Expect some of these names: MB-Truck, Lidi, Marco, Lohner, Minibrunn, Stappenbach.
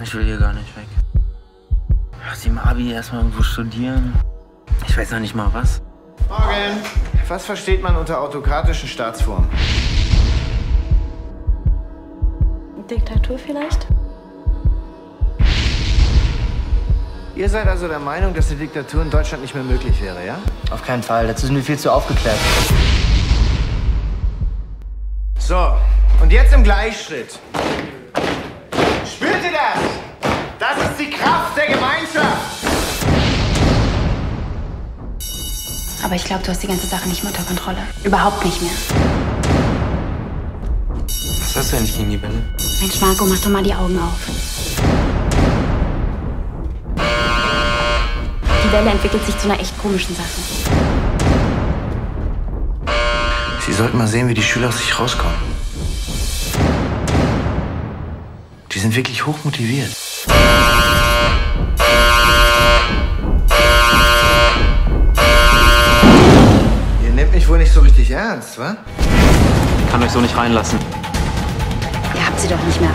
Ich will hier gar nicht weg. Nach dem Abi erstmal irgendwo studieren. Ich weiß noch nicht mal was. Morgen! Was versteht man unter autokratischen Staatsformen? Diktatur vielleicht? Ihr seid also der Meinung, dass die Diktatur in Deutschland nicht mehr möglich wäre, ja? Auf keinen Fall, dazu sind wir viel zu aufgeklärt. So, und jetzt im Gleichschritt. Spürt ihr das? Das ist die Kraft der Gemeinschaft! Aber ich glaube, du hast die ganze Sache nicht mehr unter Kontrolle. Überhaupt nicht mehr. Was hast du eigentlich gegen die Bälle? Mensch, Marco, mach doch mal die Augen auf. Die Welle entwickelt sich zu einer echt komischen Sache. Sie sollten mal sehen, wie die Schüler aus sich rauskommen. Die sind wirklich hochmotiviert. Wohl nicht so richtig ernst, wa? Ich kann euch so nicht reinlassen. Ihr habt sie doch nicht mehr.